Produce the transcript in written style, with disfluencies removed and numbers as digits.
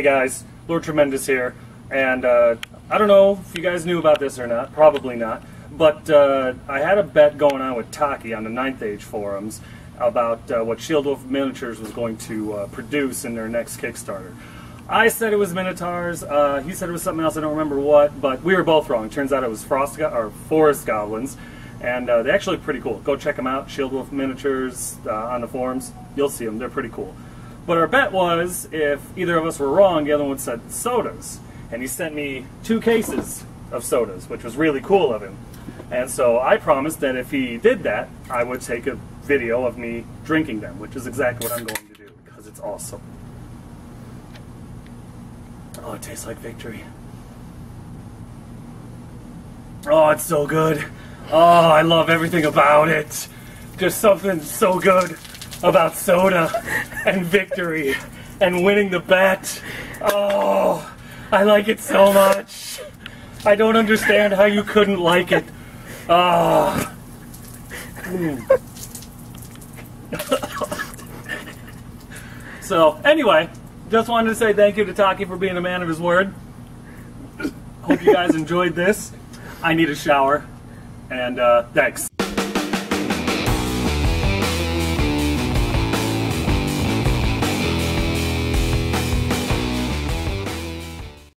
Hey guys, Lord Tremendous here, and I don't know if you guys knew about this or not, probably not, but I had a bet going on with Taki on the Ninth Age forums about what Shield Wolf Miniatures was going to produce in their next Kickstarter. I said it was Minotaurs, he said it was something else, I don't remember what, but we were both wrong. Turns out it was Frostga, or Forest Goblins, and they actually look pretty cool. Go check them out, Shield Wolf Miniatures on the forums, you'll see them, they're pretty cool. But our bet was, if either of us were wrong, the other one said sodas. And he sent me 2 cases of sodas, which was really cool of him. And so I promised that if he did that, I would take a video of me drinking them, which is exactly what I'm going to do, because it's awesome. Oh, it tastes like victory. Oh, it's so good. Oh, I love everything about it. Just something so good about soda and victory and winning the bet. Oh, I like it so much. I don't understand how you couldn't like it. Oh. So anyway, just wanted to say thank you to Taki for being a man of his word. Hope you guys enjoyed this. I need a shower, and thanks.